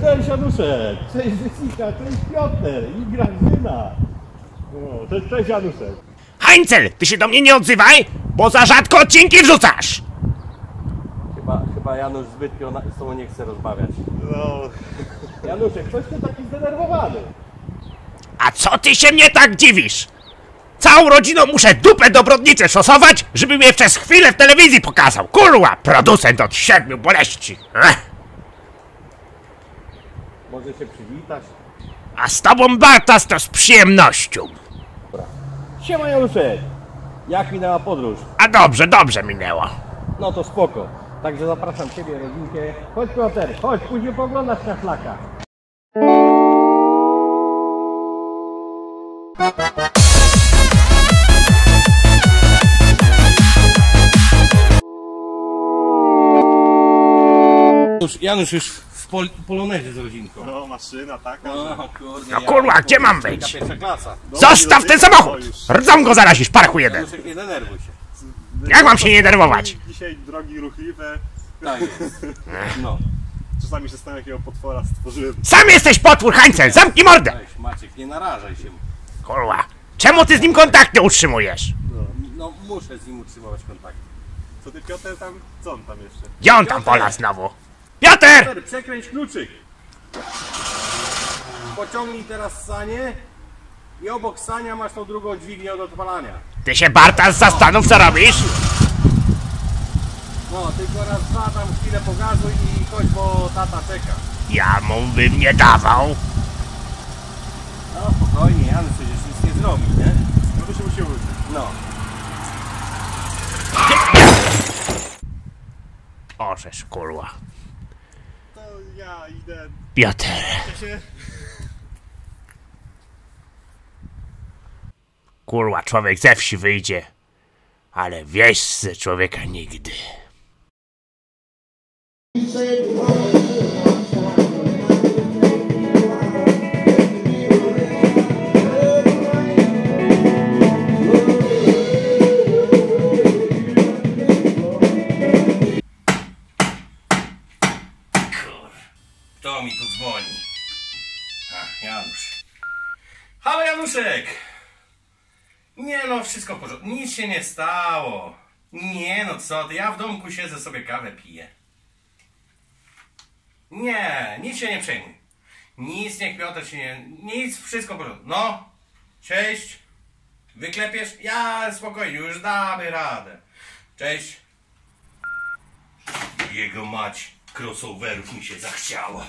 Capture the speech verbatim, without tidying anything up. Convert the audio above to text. Cześć Januszek, cześć Jessica, cześć Piotr, Igra Zyna. O, cześć, cześć Januszek. Heinzel, ty się do mnie nie odzywaj, bo za rzadko odcinki wrzucasz. Chyba, chyba Janusz zbytnio na, z tobą nie chce rozmawiać. No. Januszek, coś ty taki zdenerwowany. A co ty się mnie tak dziwisz? Całą rodziną muszę dupę do Brodnicy szosować, żeby mnie przez chwilę w telewizji pokazał. Kurwa, producent od siedmiu boleści. Ech. Może się przywitać? A z tobą Bartassa to z przyjemnością. Dobra. Siema Januszek, jak minęła podróż? A dobrze, dobrze minęła. No to spoko, także zapraszam ciebie, rodzinkę. Chodź Piotr, chodź, później poglądasz na flaka. Janusz już w pol Polonezie z rodzinką. No, maszyna taka. No, kurde, no kurwa, ja gdzie mam być? Zostaw ten samochód! Rdzą go zarazisz, parku jeden. Januszek, nie denerwuj się. Jak mam się nie denerwować? Dzisiaj drogi ruchliwe. Tak jest. No. Czasami się stałem, jakiego potwora stworzyłem. Sam jesteś potwór, Heinzel! Zamknij mordę! Weź, Maciek, nie narażaj się. Kurwa, czemu ty z nim kontakty utrzymujesz? No, no muszę z nim utrzymywać kontakty. Co ty, Piotr, tam? Co on tam jeszcze? Gdzie on tam pola znowu? Piotr! Przekręć kluczyk! Pociągnij teraz sanie i obok sania masz tą drugą dźwignię od odpalania. Ty się, Bartas, zastanów co robisz? No, tylko raz dwa tam chwilę pogazuj i chodź, bo tata czeka. Ja mu bym nie dawał. No spokojnie, Jan przecież nic nie zrobi, nie? No to się musi użyć. No. Ożeż kurwa. Ja idę. Piotr. Kurwa, człowiek ze wsi wyjdzie, ale wieś z człowieka nigdy. Kto mi tu dzwoni? A, Janusz. Halo Januszek! Nie no, wszystko w porządku. Nic się nie stało. Nie no, co ty? Ja w domku siedzę, sobie kawę piję. Nie, nic się nie przejmuj. Nic, niech Piotr się nie... Nic, wszystko w porządku. No, cześć. Wyklepiesz? Ja, spokojnie, już damy radę. Cześć. Jego mać. Crossoverów mi się zachciało.